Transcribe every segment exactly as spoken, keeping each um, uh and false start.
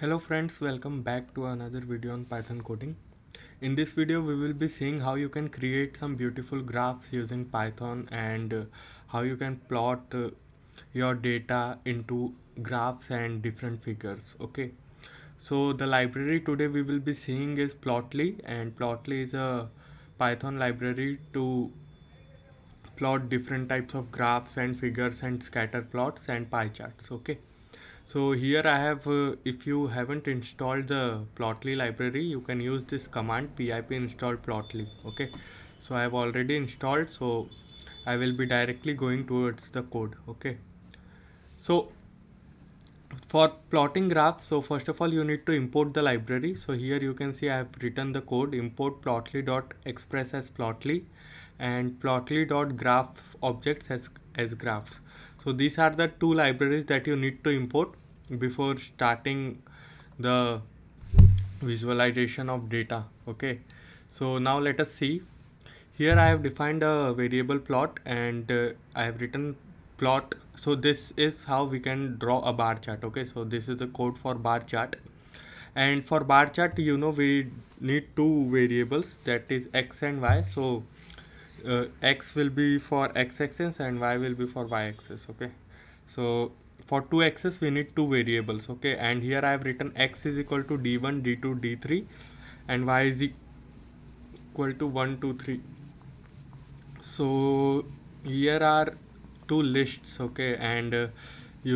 Hello friends, welcome back to another video on Python coding. In this video we will be seeing how you can create some beautiful graphs using Python and uh, how you can plot uh, your data into graphs and different figures. Okay, so the library today we will be seeing is Plotly, and Plotly is a Python library to plot different types of graphs and figures and scatter plots and pie charts. Okay, so here I have, uh, if you haven't installed the Plotly library, you can use this command pip install Plotly. Okay, so I have already installed, so I will be directly going towards the code. Okay, so for plotting graphs, so first of all you need to import the library. So here you can see I have written the code: import plotly.express as plotly and plotly.graphobjects as as graphs. So these are the two libraries that you need to import before starting the visualization of data. Okay, so now let us see. Here I have defined a variable plot and uh, I have written plot. So this is how we can draw a bar chart. Okay, so this is the code for bar chart, and for bar chart you know we need two variables, that is x and y. So Uh, x will be for x-axis and y will be for y-axis. Okay, so for two axes we need two variables. Okay, and here I have written x is equal to d one, d two, d three, and y is equal to one, two, three. So here are two lists. Okay, and uh,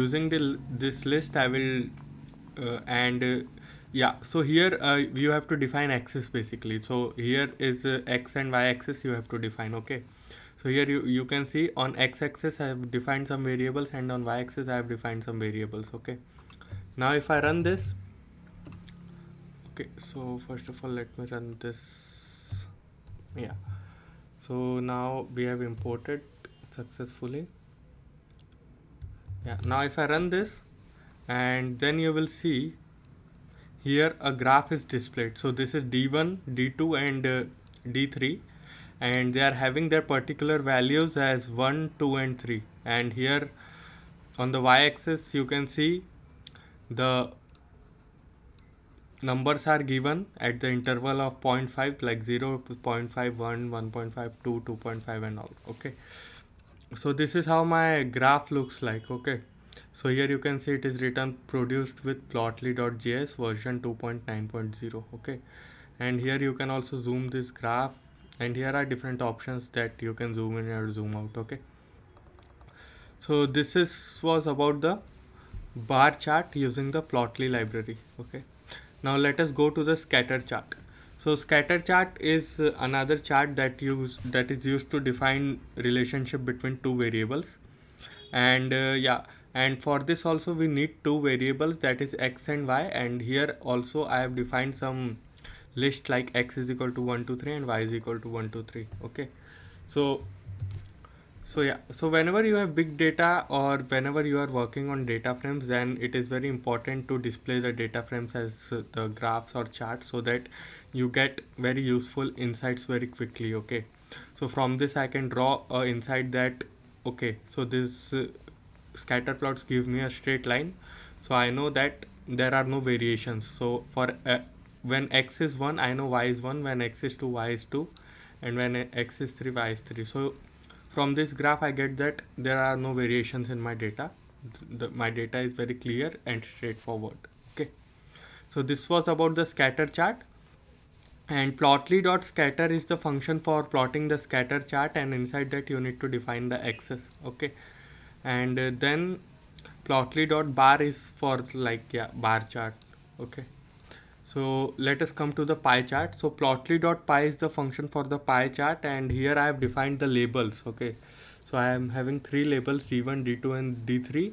using the this list I will uh, and uh, yeah, so here uh, you have to define axis basically. So here is uh, x and y axis you have to define. Okay, so here you, you can see on x axis I have defined some variables and on y axis I have defined some variables. Okay, now if I run this, okay, so first of all let me run this. Yeah, so now we have imported successfully. Yeah, now if I run this, and then you will see here a graph is displayed. So this is d one, d two and uh, d three, and they are having their particular values as one, two and three. And here on the y-axis you can see the numbers are given at the interval of zero point five, like zero, zero point five, one, one point five, two, two point five and all. Okay, so this is how my graph looks like. Okay, so here you can see it is written produced with plotly.js version two point nine point zero. Okay, and here you can also zoom this graph, and here are different options that you can zoom in or zoom out. Okay, so this is was about the bar chart using the Plotly library. Okay, now let us go to the scatter chart. So scatter chart is another chart that use that is used to define relationship between two variables, and uh, yeah, and for this also we need two variables, that is x and y. And here also I have defined some list like x is equal to one, two, three and y is equal to one, two, three. Okay, so so yeah, so whenever you have big data or whenever you are working on data frames, then it is very important to display the data frames as uh, the graphs or charts, so that you get very useful insights very quickly. Okay, so from this I can draw a uh, insight that, okay, so this uh, scatter plots give me a straight line, so I know that there are no variations. So for uh, when x is one, I know y is one, when x is two, y is two, and when x is three, y is three. So from this graph I get that there are no variations in my data. The, my data is very clear and straightforward. Okay, so this was about the scatter chart, and plotly.scatter is the function for plotting the scatter chart, and inside that you need to define the axis. Okay, and uh, then plotly.bar is for like, yeah, bar chart. Okay, so let us come to the pie chart. So plotly.py is the function for the pie chart, and here I have defined the labels. Okay, so I am having three labels, d one, d two and d three,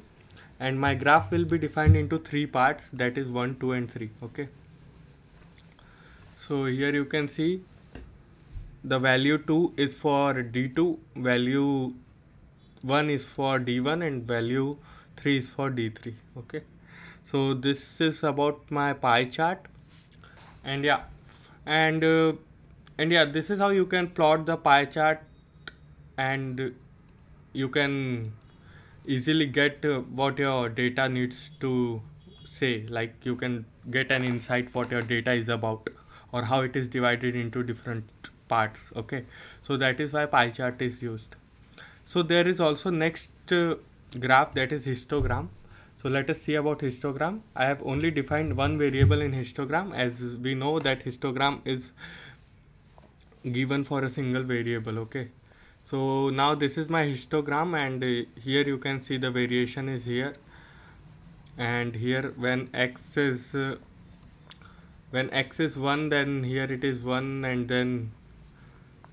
and my graph will be defined into three parts, that is one, two and three. Okay, so here you can see the value two is for d two, value one is for d one and value three is for d three. Okay, so this is about my pie chart, and yeah, and uh, and yeah, this is how you can plot the pie chart, and you can easily get uh, what your data needs to say, like you can get an insight what your data is about or how it is divided into different parts. Okay, so that is why pie chart is used. So there is also next uh, graph, that is histogram. So let us see about histogram. I have only defined one variable in histogram, as we know that histogram is given for a single variable. Okay, so now this is my histogram, and uh, here you can see the variation is here, and here when x is uh, when x is one, then here it is one, and then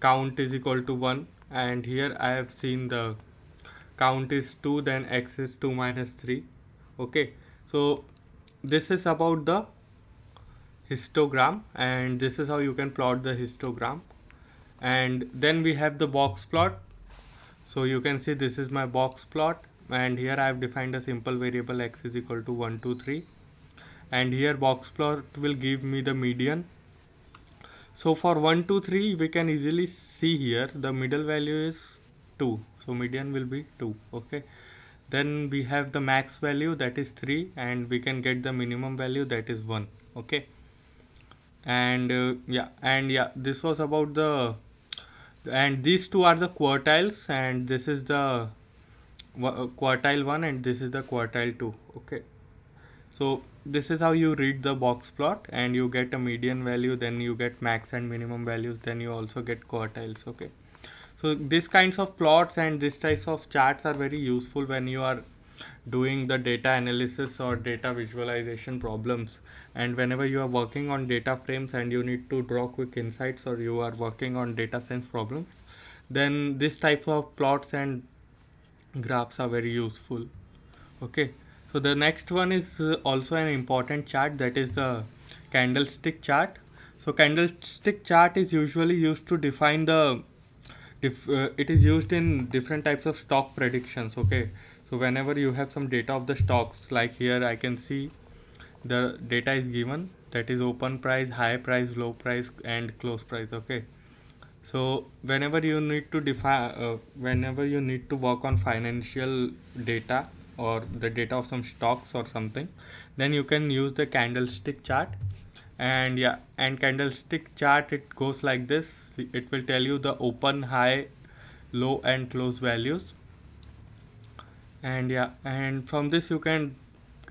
count is equal to one, and here I have seen the count is two, then x is two minus three. Okay, so this is about the histogram, and this is how you can plot the histogram. And then we have the box plot. So you can see this is my box plot, and here I have defined a simple variable x is equal to one two three, and here box plot will give me the median. So for one two three we can easily see here the middle value is two, so median will be two. Okay, then we have the max value, that is three, and we can get the minimum value, that is one. Okay, and uh, yeah and yeah this was about the, and these two are the quartiles, and this is the quartile one and this is the quartile two. Okay, so this is how you read the box plot, and you get a median value, then you get max and minimum values, then you also get quartiles. Okay, so these kinds of plots and these types of charts are very useful when you are doing the data analysis or data visualization problems, and whenever you are working on data frames and you need to draw quick insights, or you are working on data science problems, then this type of plots and graphs are very useful. Okay, so the next one is also an important chart, that is the candlestick chart. So candlestick chart is usually used to define the If, uh, it is used in different types of stock predictions. Okay, so whenever you have some data of the stocks, like here I can see the data is given, that is open price, high price, low price, and close price. Okay, so whenever you need to define uh, whenever you need to work on financial data or the data of some stocks or something, then you can use the candlestick chart. And yeah, and candlestick chart, it goes like this. It will tell you the open, high, low, and close values. And yeah, and from this you can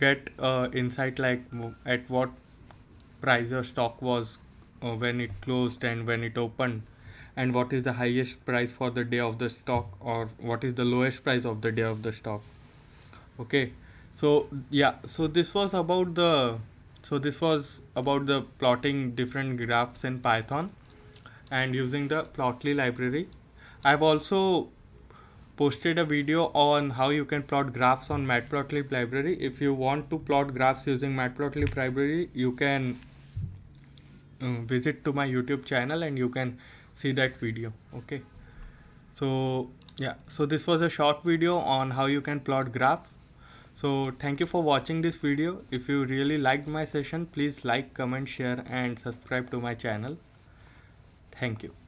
get uh, insight like at what price your stock was uh, when it closed and when it opened, and what is the highest price for the day of the stock, or what is the lowest price of the day of the stock. Okay, so yeah, so this was about the So this was about the plotting different graphs in Python and using the Plotly library. I've also posted a video on how you can plot graphs on Matplotlib library. If you want to plot graphs using Matplotlib library, you can um, visit to my YouTube channel and you can see that video. Okay. So yeah, so this was a short video on how you can plot graphs. So thank you for watching this video. If you really liked my session, please like, comment, share, and subscribe to my channel. Thank you.